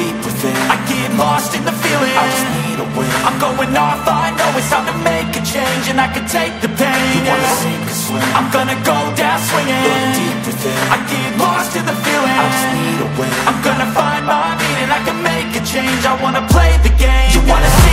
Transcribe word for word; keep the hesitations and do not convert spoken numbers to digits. deep within. I get lost in the feeling, I just need a win. I'm going off, I know it's time to make a change. And I can take the pain, you wanna sink or swim, I'm gonna go down swinging. Look deep within, I get lost in the feeling, I just need a win. I'm gonna find my meaning, I can make a change. I wanna play the game, you wanna see